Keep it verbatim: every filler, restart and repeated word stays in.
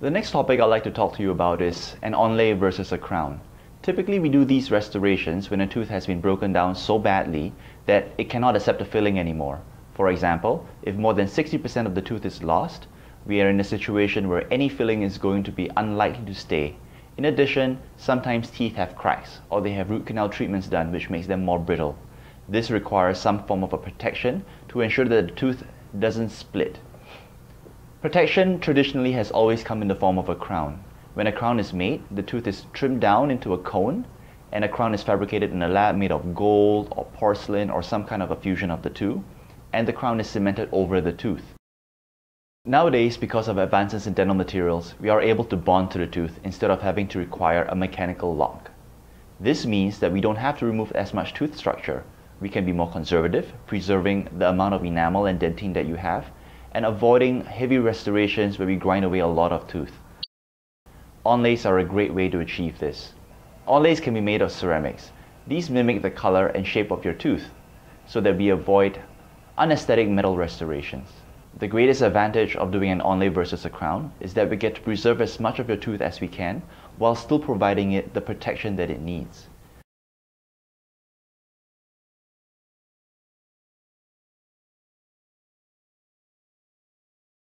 The next topic I'd like to talk to you about is an onlay versus a crown. Typically we do these restorations when a tooth has been broken down so badly that it cannot accept a filling anymore. For example, if more than sixty percent of the tooth is lost, we are in a situation where any filling is going to be unlikely to stay. In addition, sometimes teeth have cracks or they have root canal treatments done which makes them more brittle. This requires some form of a protection to ensure that the tooth doesn't split. Protection traditionally has always come in the form of a crown. When a crown is made, the tooth is trimmed down into a cone, and a crown is fabricated in a lab made of gold or porcelain or some kind of a fusion of the two, and the crown is cemented over the tooth. Nowadays, because of advances in dental materials, we are able to bond to the tooth instead of having to require a mechanical lock. This means that we don't have to remove as much tooth structure. We can be more conservative, preserving the amount of enamel and dentine that you have, and avoiding heavy restorations where we grind away a lot of tooth. Onlays are a great way to achieve this. Onlays can be made of ceramics. These mimic the color and shape of your tooth so that we avoid unaesthetic metal restorations. The greatest advantage of doing an onlay versus a crown is that we get to preserve as much of your tooth as we can while still providing it the protection that it needs.